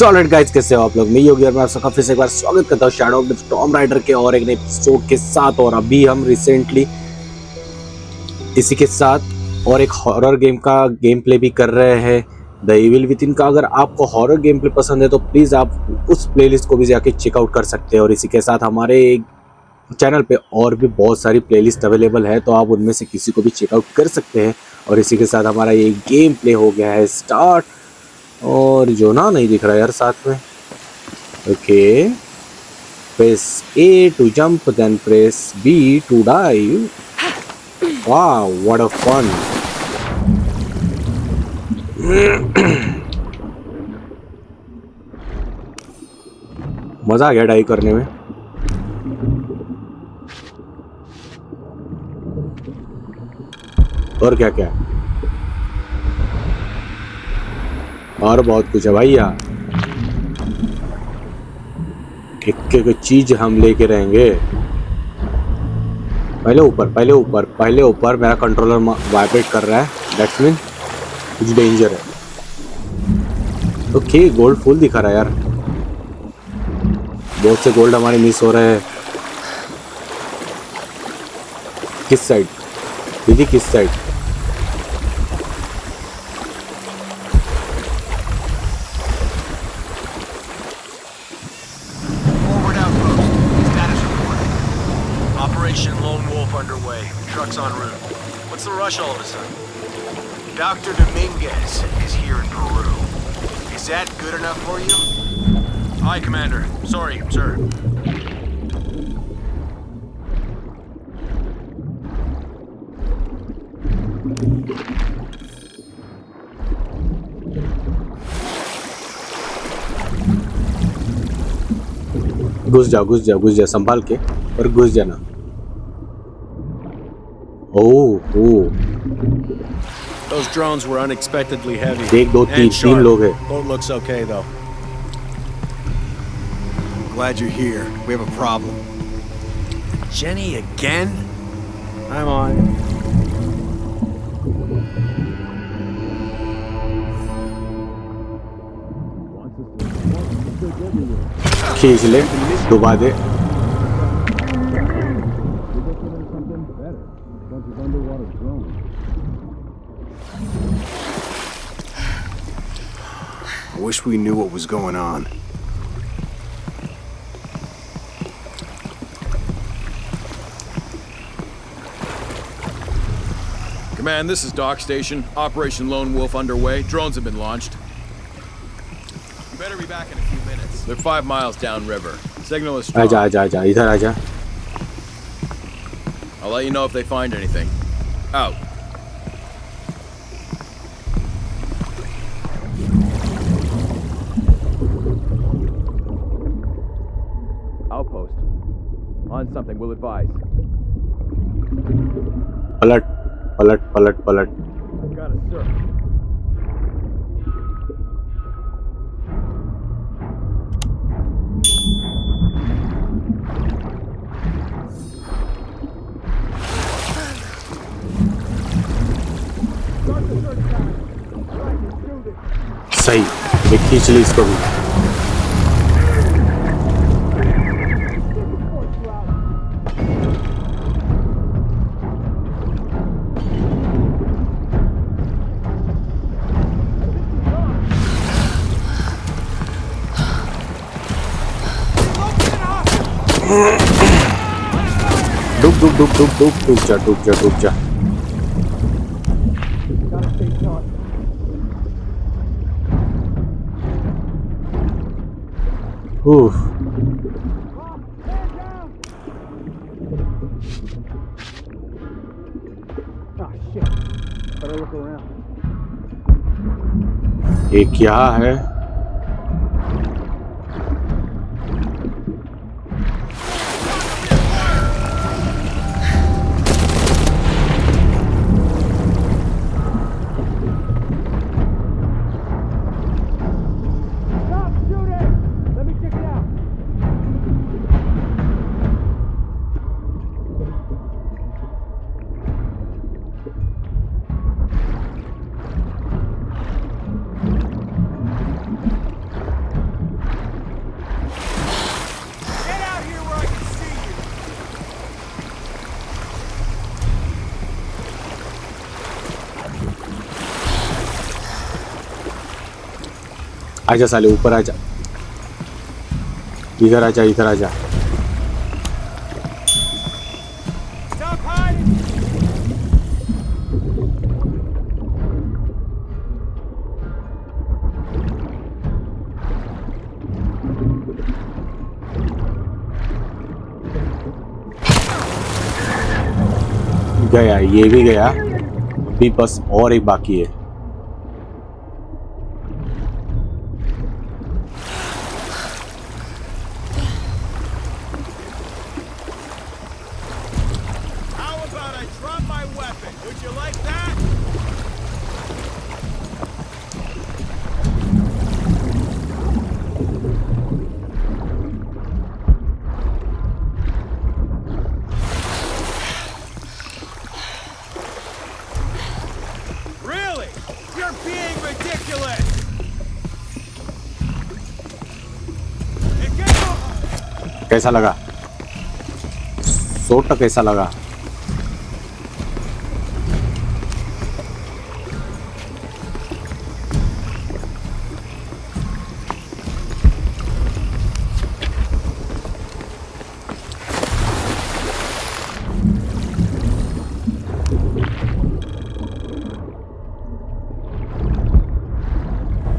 So alright guys, कैसे हो आप लोग? मैं योगी और मैं आप सबका फिर से एक बार स्वागत करता हूँ Shadow of the Tomb Raider के और एक नए एपिसोड के साथ। और अभी हम रिसेंटली इसी के साथ और एक हॉरर गेम का गेम प्ले भी कर रहे हैं, द इविल विथिन का। अगर आपको हॉरर गेम प्ले पसंद है तो प्लीज़ आप उस प्लेलिस्ट को भी जाके चेकआउट कर सकते हैं। और इसी के साथ हमारे चैनल पे और भी बहुत सारी प्लेलिस्ट अवेलेबल है, तो आप उनमें से किसी को भी चेकआउट कर सकते हैं। और इसी के साथ हमारा ये गेम प्ले हो गया है स्टार्ट। और जोना नहीं दिख रहा यार साथ में। Okay, press A to jump, then press B to dive. वाह, व्हाट अ फन। मज़ा आ गया डाइव करने में। और क्या क्या और बहुत कुछ है भैया। एक एक चीज हम लेके रहेंगे। पहले ऊपर मेरा कंट्रोलर वाइब्रेट कर रहा है, दैट्स मीन कुछ डेंजर है। ओके, गोल्ड फुल दिखा रहा है यार, बहुत से गोल्ड हमारे मिस हो रहे हैं। किस साइड दीदी, किस side? All of a sudden, Dr. Dominguez is here in Peru. Is that good enough for you? Hi, Commander. Sorry, sir. घुस जा, संभाल के और घुस जाना। Oh. Those drones were unexpectedly heavy. Three log hai. Boat looks okay though. Glad you're here. We have a problem. Jenny again? I'm on. खींच ले, डुबा दे। I wish we knew what was going on. Command, this is Dock Station. Operation Lone Wolf underway. Drones have been launched. You better be back in a few minutes. They're 5 miles downriver. Signal is strong. Aja. Idhar aja. I'll let you know if they find anything. Out. Outpost. On something, we'll advise. Alert. Got it, sir. सही, मैं खींच ली इसको भी। डूब जा। Oof. Oh, shit. Better look around. ये क्या है? आजा साले ऊपर आजा, इधर आजा, इधर आजा। गया, ये भी गया, अभी बस और एक बाकी है। कैसा लगा सोटा, कैसा लगा?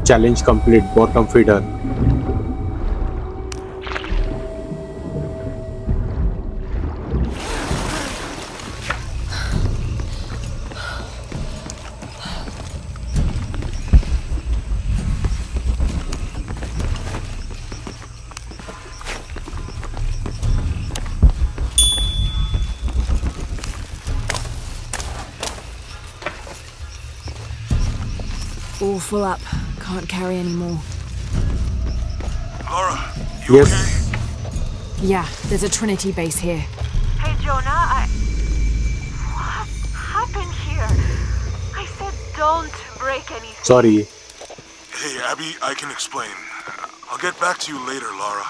Challenge complete, bottom feeder. Full up, can't carry any more. Laura, you yes. Okay? Yeah, there's a Trinity base here. Hey Jonah, what happened here? I said don't break anything. Sorry. Hey Abby, I can explain. I'll get back to you later, Laura.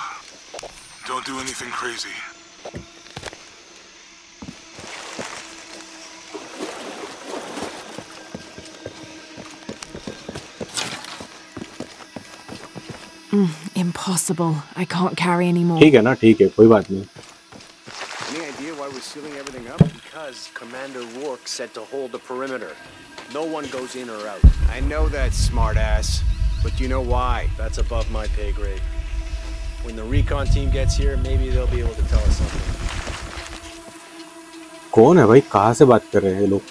Don't do anything crazy. Impossible. I can't carry any more. ठीक है ना, ठीक है, कोई बात नहीं। Any idea why we're sealing everything up? Because Commander Rourke said to hold the perimeter. No one goes in or out. I know that, smartass. But you know why? That's above my pay grade. When the recon team gets here, maybe they'll be able to tell us something. कौन है भाई? कहाँ से बात कर रहे हैं लोग?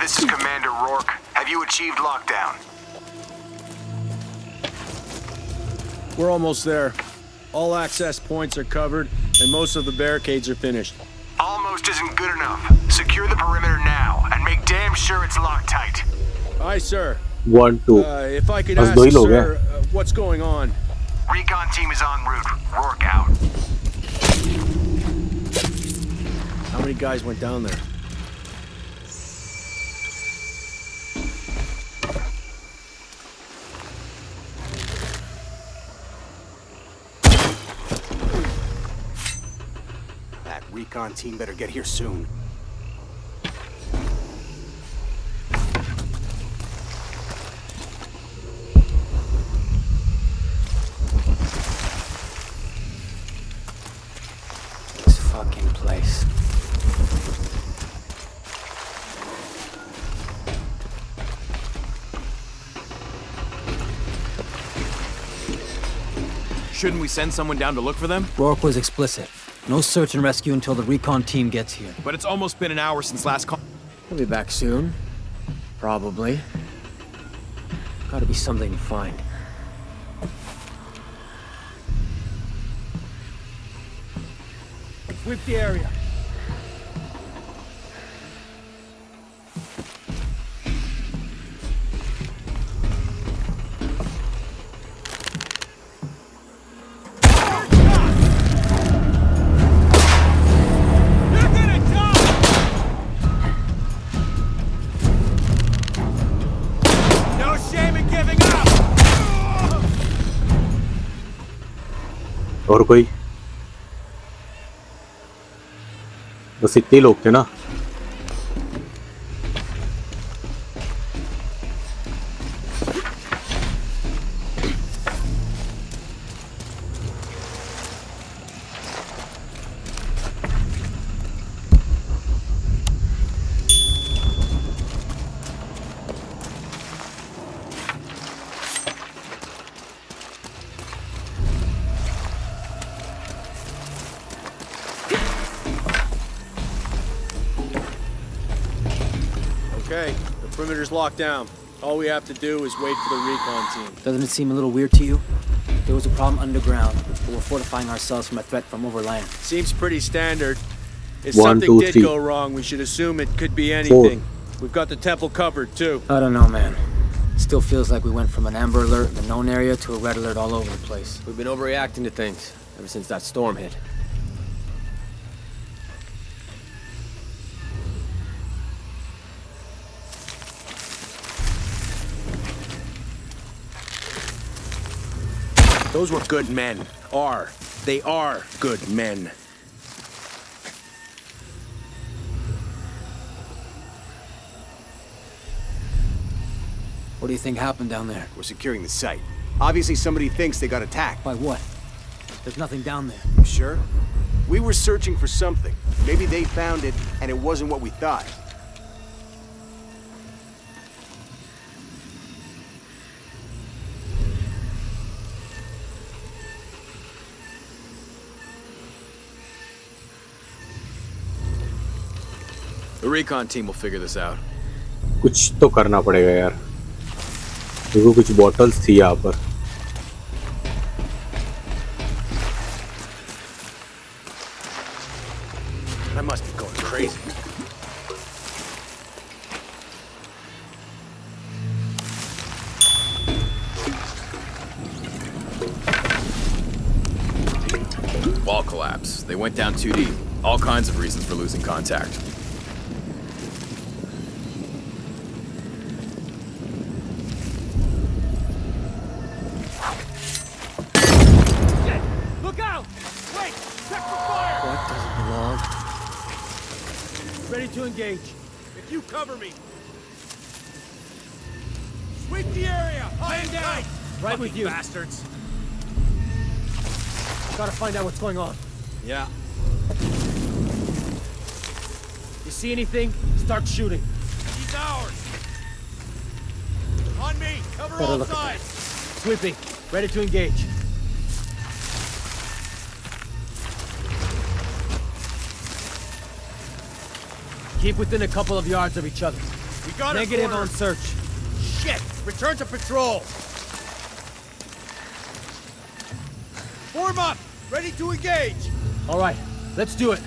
This is Commander Rourke. Have you achieved lockdown? We're almost there. All access points are covered, and most of the barricades are finished. Almost isn't good enough. Secure the perimeter now, and make damn sure it's locked tight. Aye, sir. 1, 2. If I could ask, sir, what's going on? Recon team is en route. Rourke out. How many guys went down there? Recon team better get here soon. This fucking place. Shouldn't we send someone down to look for them? Rourke was explicit. No search and rescue until the recon team gets here. But it's almost been an hour since last call. We'll be back soon. Probably. Gotta be something to find. Sweep the area. और कोई बस इतने लोग थे ना। Locked down. All we have to do is wait for the recon team. Doesn't it seem a little weird to you? There was a problem underground, but we're fortifying ourselves from a threat from overland. Seems pretty standard. If something did go wrong, we should assume it could be anything. We've got the temple covered, too. I don't know, man. It still feels like we went from an amber alert in the known area to a red alert all over the place. We've been overreacting to things ever since that storm hit. Those were good men. They are good men. What do you think happened down there? We're securing the site. Obviously somebody thinks they got attacked. By what? There's nothing down there. You sure? We were searching for something. Maybe they found it and it wasn't what we thought. The recon team will figure this out. कुछ तो करना पड़ेगा यार। देखो कुछ bottles थी यहाँ पर। I must be going crazy. Wall collapse. They went down too deep. All kinds of reasons for losing contact. If you cover me, sweep the area. Hand down. Right with you, bastards. Gotta find out what's going on. Yeah. You see anything? Start shooting. He's ours. On me. Cover all sides. Sweeping. Ready to engage. Keep within a couple of yards of each other. We got it. Negative on search. Shit! Return to patrol! Form up! Ready to engage! Alright, let's do it.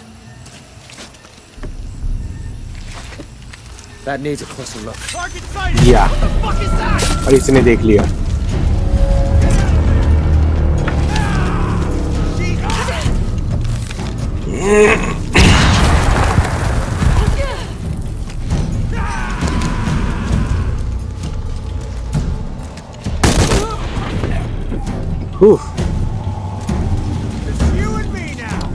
That needs a closer look. Target sighted! Yeah. What the fuck is that? And इसने देख लिया. She got it! Oof. It's you and me now.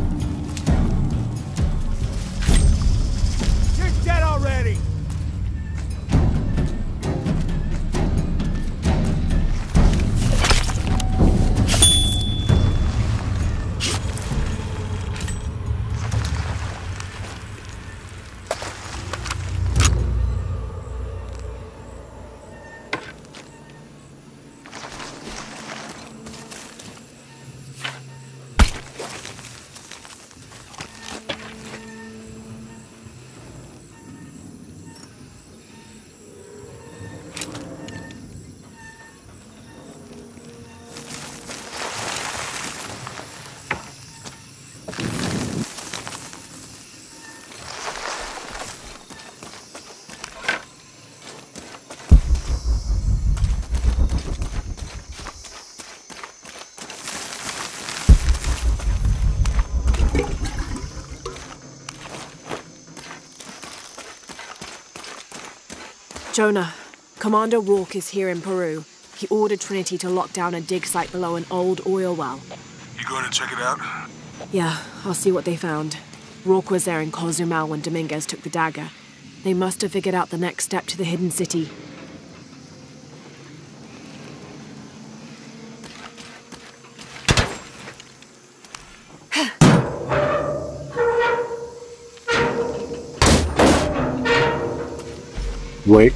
You're dead already. Jonah, Commander Rourke is here in Peru. He ordered Trinity to lock down a dig site below an old oil well. You going to check it out? Yeah, I'll see what they found. Rourke was there in Cozumel when Dominguez took the dagger. They must have figured out the next step to the hidden city. Wait.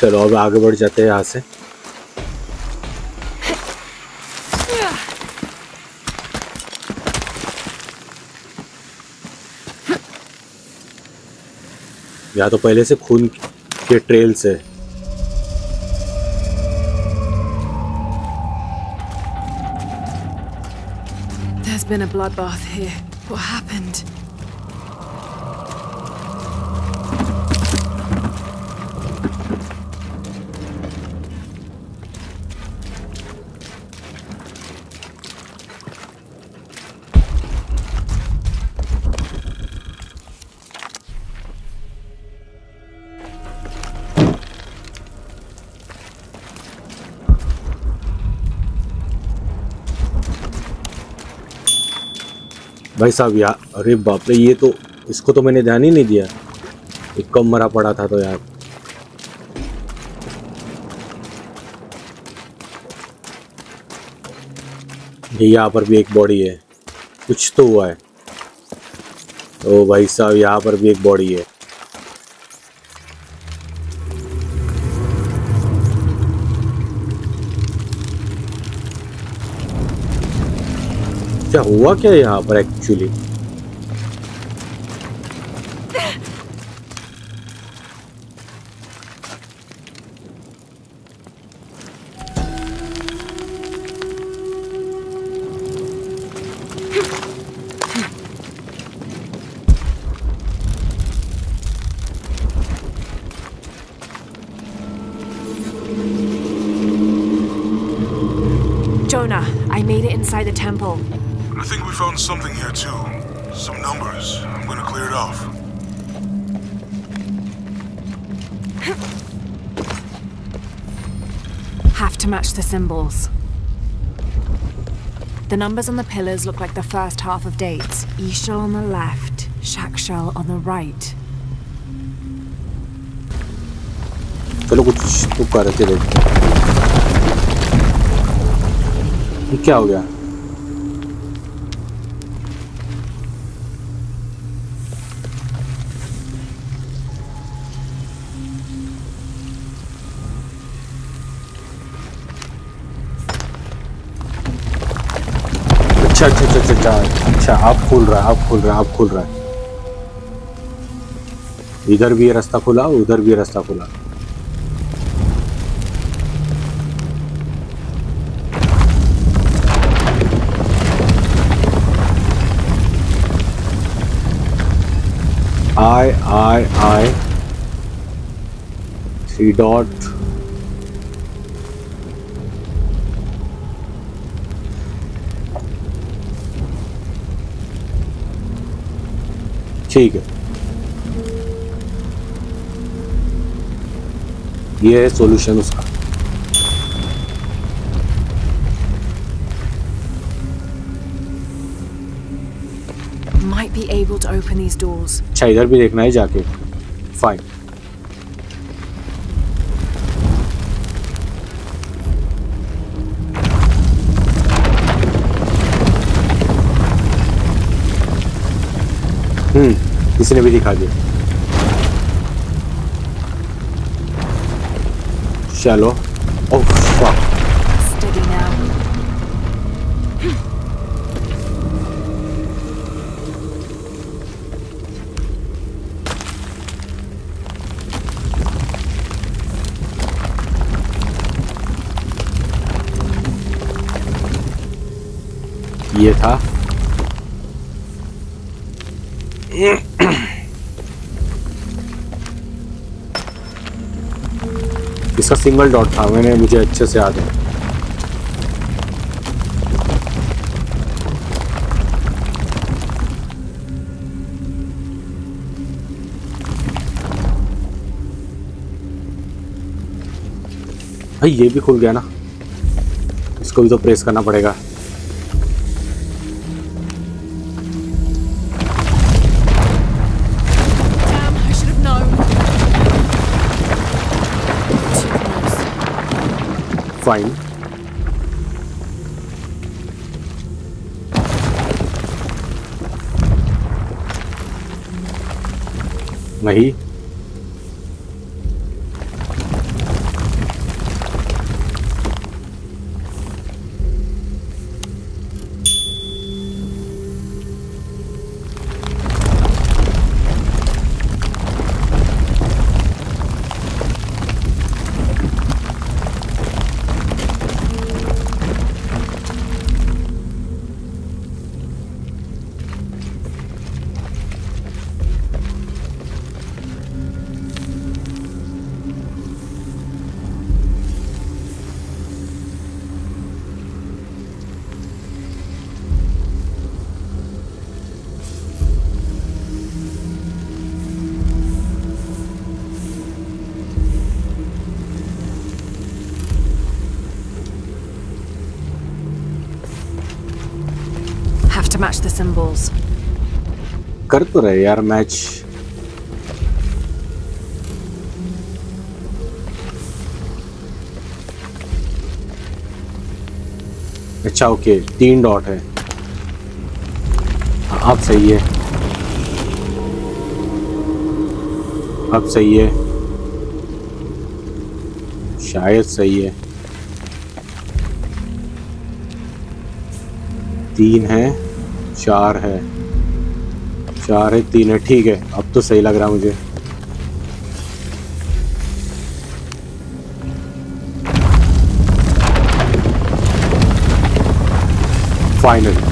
चलो अब आगे बढ़ जाते हैं यहाँ से या तो पहले से खून के ट्रेल से There's been a bloodbath here. What happened? भाई साहब यार अरे बाप रे ये तो इसको तो मैंने ध्यान ही नहीं दिया ये कम मरा पड़ा था तो यार ये यहाँ पर भी एक बॉडी है कुछ तो हुआ है ओ भाई साहब यहाँ पर भी एक बॉडी है क्या हुआ क्या यहाँ पर actually Jonah, I made it inside the temple. I think we found something here too. Some numbers. I'm gonna clear it off. Have to match the symbols. The numbers on the pillars look like the first half of dates. Ishal on the left, Shakshal on the right. चलो कुछ तो करते रहते। ये क्या हो गया? अच्छा अच्छा अच्छा अच्छा अच्छा आप खोल रहा है इधर भी ये रास्ता खुला उधर भी रास्ता खुला आई 3 डॉट ठीक है ये है सॉल्यूशन उसका might be able to open these doors. अच्छा इधर भी देखना है जाके Fine. किसी ने भी दिखा दिया। चलो। ओह fuck। ये था। इसका सिंगल डॉट था, मैंने मुझे अच्छे से याद है। भाई ये भी खुल गया ना, इसको भी तो प्रेस करना पड़ेगा। Fine. नहीं match the symbols. कर तो रहे यार मैच। अच्छा ओके, 3 डॉट है। अब सही है, अब सही है, शायद सही है। 3 है, 4 है, 4 है, 3 है, ठीक है। अब तो सही लग रहा मुझे। Finally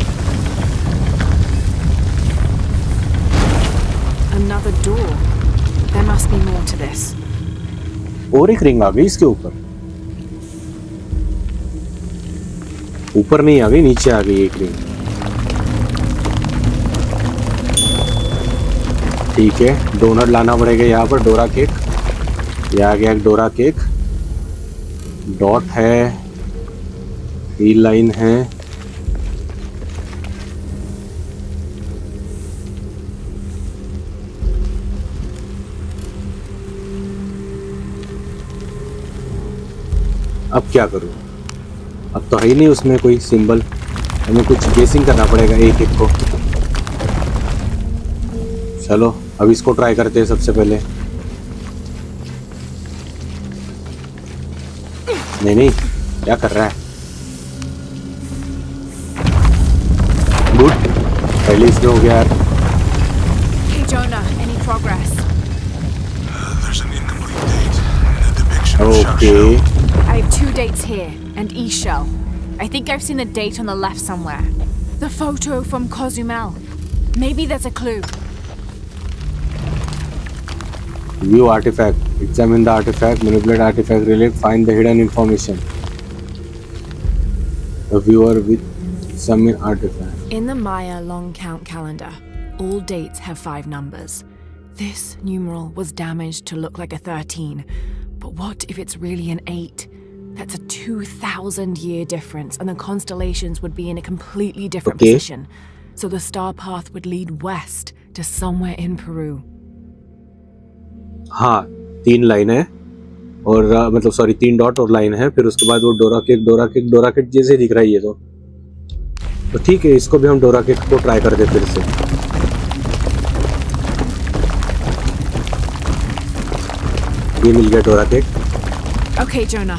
Another door. There must be more to this. और एक रिंग आ गई इसके ऊपर, ऊपर नहीं आ गई, नीचे आ गई एक रिंग। ठीक है, डोनट लाना पड़ेगा यहाँ पर, डोरा केक। ये आ गया डोरा केक। डॉट है, हील लाइन है, अब क्या करूँ? अब तो है ही नहीं उसमें कोई सिंबल, हमें कुछ गेसिंग करना पड़ेगा एक एक को। चलो अब इसको ट्राई करते हैं सबसे पहले। नहीं नहीं, क्या कर रहा है? गुड, पहले इसमें हो गया यार। Okay. I have 2 dates here and E shell. I think I've seen the date on the left somewhere. The photo from Cozumel. Maybe there's a clue. View artifact. Examine the artifact. Manipulate artifact relic. Find the hidden information. The viewer with examine artifact. In the Maya long count calendar, all dates have 5 numbers. This numeral was damaged to look like a 13, but what if it's really an 8? That's a 2,000-year difference, and the constellations would be in a completely different position. So the star path would lead west to somewhere in Peru. हाँ 3 line है और मतलब sorry 3 dot और line है, फिर उसके बाद वो डोरा केक जैसे दिख रहा है ये तो ठीक है, इसको भी हम डोरा केक को ट्राई कर दे फिर से। ये मिल गया डोरा cake. Okay Jonah,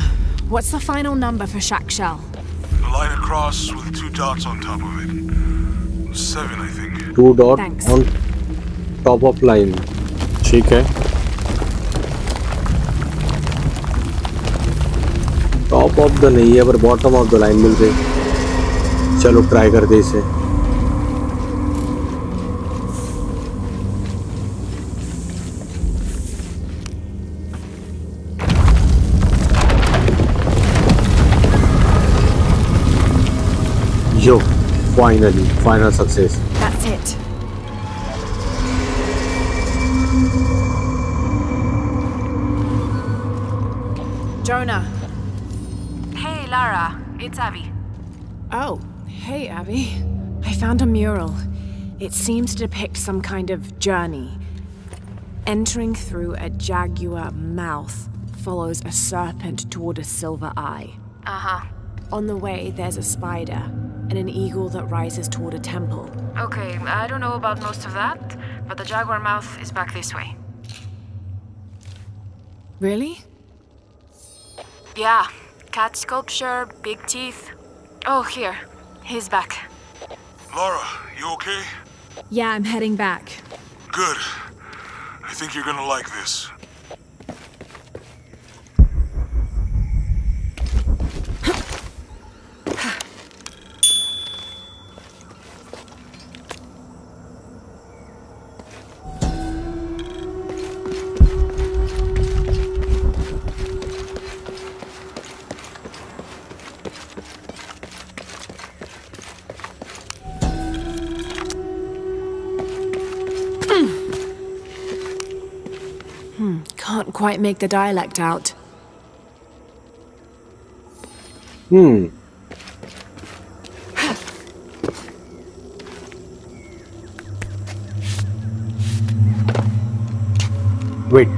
what's the final number for Shack Shell? A line across with 2 dots on top of it. 7 I think. 2 dots on top of line. ठीक है। टॉप ऑफ द नहीं है पर बॉटम ऑफ द लाइन मिल रही। चलो try कर दे इसे। Yo finally final success. That's it. Jonah. Hey Lara, it's Abby. Oh, hey Abby. I found a mural. It seems to depict some kind of journey. Entering through a jaguar mouth follows a serpent toward a silver eye. Uh-huh. On the way, there's a spider and an eagle that rises toward a temple. Okay, I don't know about most of that, but the jaguar mouth is back this way. Really? Yeah, cat sculpture, big teeth. Oh, here. He's back. Laura, you okay? Yeah, I'm heading back. Good. I think you're gonna like this. Quite make the dialect out. Wait,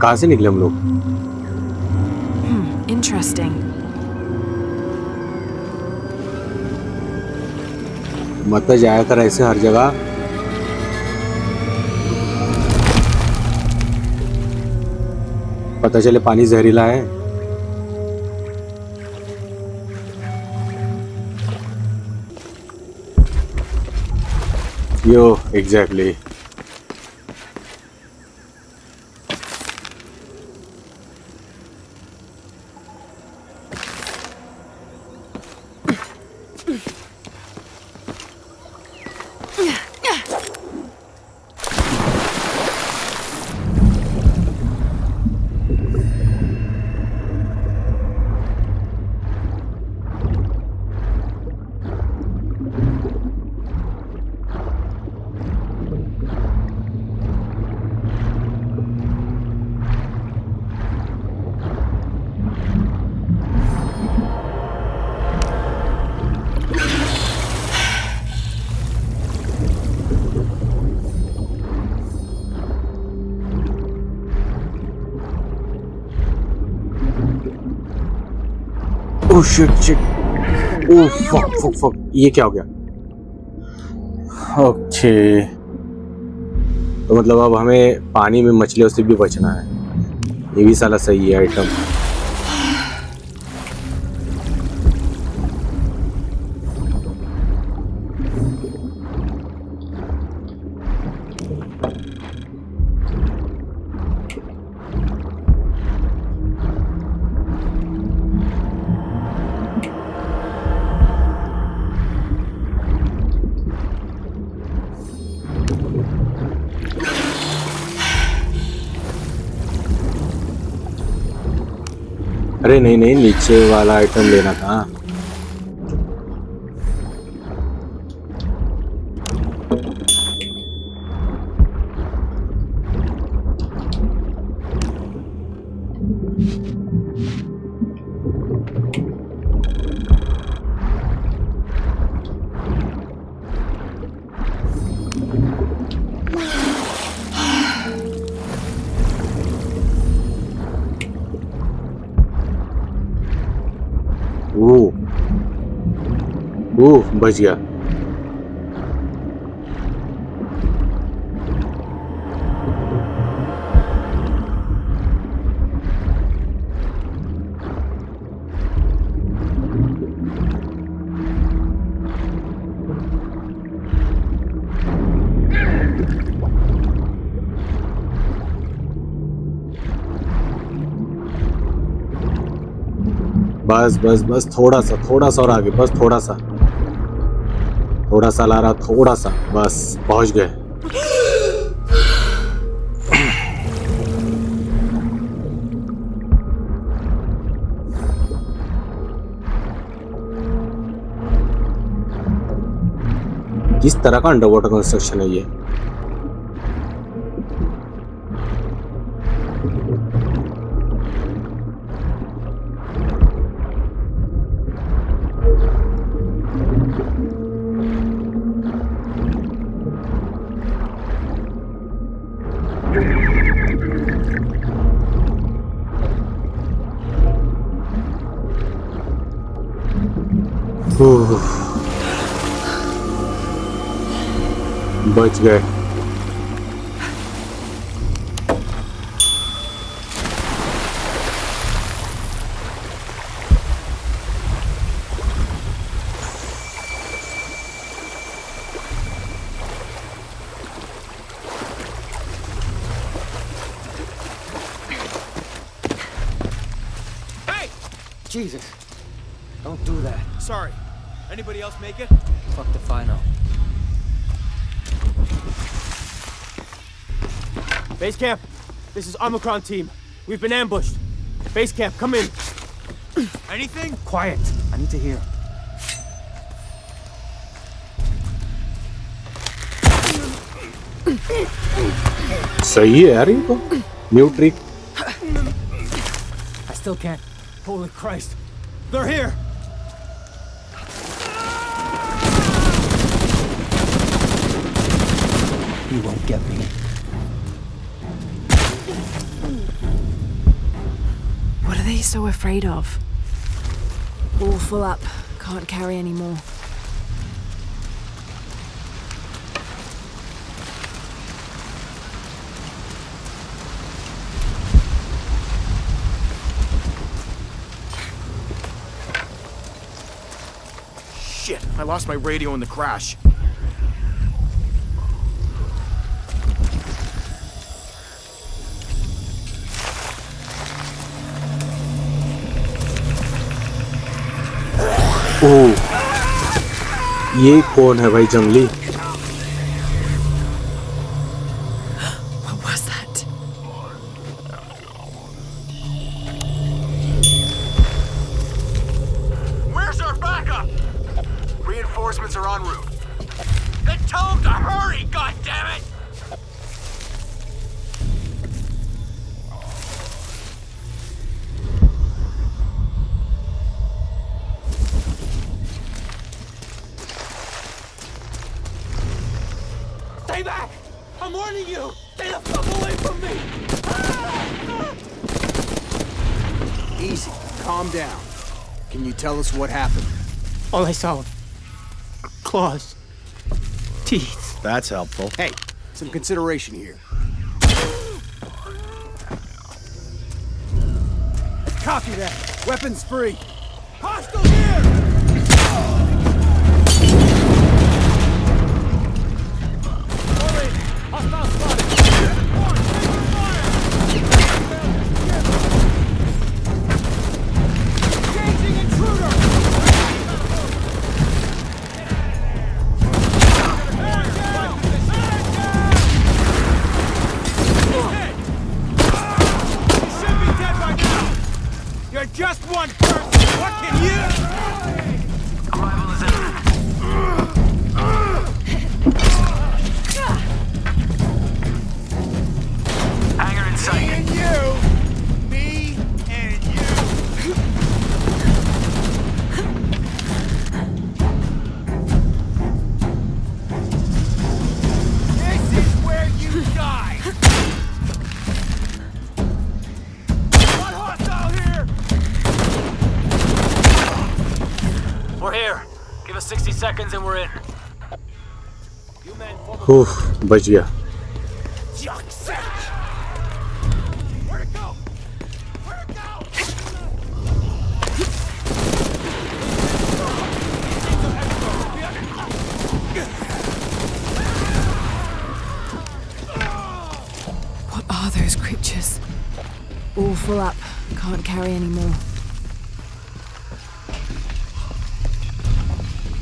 कहाँ से निकले हम लोग? Interesting. मत जाया कर ऐसे हर जगह। पता चले पानी जहरीला है। Yo exactly. Oh shit, shit. Oh fuck, fuck, fuck. ये क्या हो गया? Okay. तो मतलब अब हमें पानी में मछलियों से भी बचना है। ये भी साला सही है आइटम। अरे नहीं नहीं, नीचे वाला आइटम लेना था। बच गया। बस बस बस थोड़ा सा और आगे, बस थोड़ा सा ला रहा, थोड़ा सा, बस पहुंच गए। किस तरह का अंडर वाटर कंस्ट्रक्शन है ये? बच गए। Hey! Jesus, don't do that. Sorry. Anybody else make it? Fuck the final. Base camp, this is Omicron team. We've been ambushed. Base camp, come in. Anything? Quiet. I need to hear. सही है यार इनको. New trick. I still can't. Holy Christ! They're here. You won't get me. What are they so afraid of? All full up. Can't carry any more. Shit! I lost my radio in the crash. ये कौन है भाई जंगली? Tell us what happened. All I saw were claws, teeth. That's helpful. Hey, some consideration here. Copy that. Weapons free. Hostile Give us 60 seconds and we're in. Oof, बच गया. What are those creatures? All full up. Can't carry any more.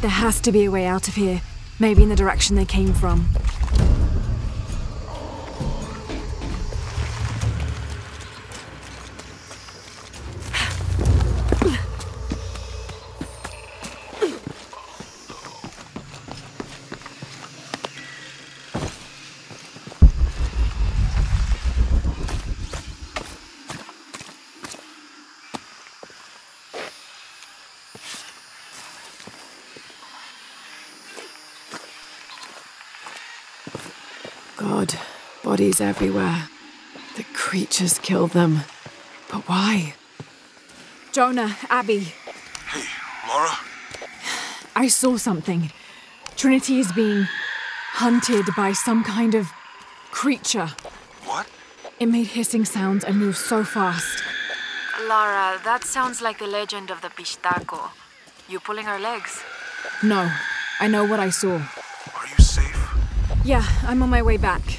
There has to be a way out of here. Maybe in the direction they came from. Bodies everywhere. The creatures killed them. But why? Jonah, Abby. Hey, Laura? I saw something. Trinity is being hunted by some kind of creature. What? It made hissing sounds and moved so fast. Laura, that sounds like the legend of the Pishtaco. You pulling our legs? No. I know what I saw. Are you safe? Yeah, I'm on my way back.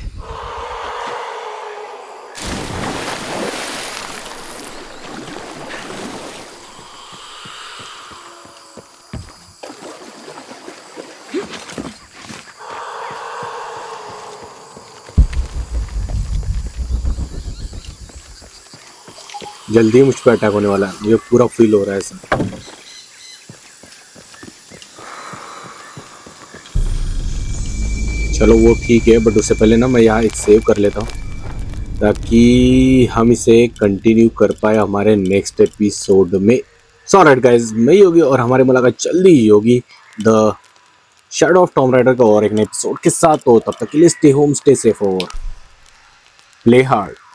जल्दी मुझ पर attack होने वाला है, ये पूरा feel हो रहा है ऐसा. चलो वो ठीक है, बट उससे पहले ना मैं यहाँ एक सेव कर लेता हूँ ताकि हम इसे कंटिन्यू कर पाए हमारे नेक्स्ट एपिसोड में. सो ऑलराइट गाइस, मैं योगी और हमारे मुलाकात जल्दी ही होगी the shadow of Tomb Raider का और एक नए एपिसोड के साथ. हो तब तक के लिए स्टे होम, स्टे सेफ और प्ले हार्ड.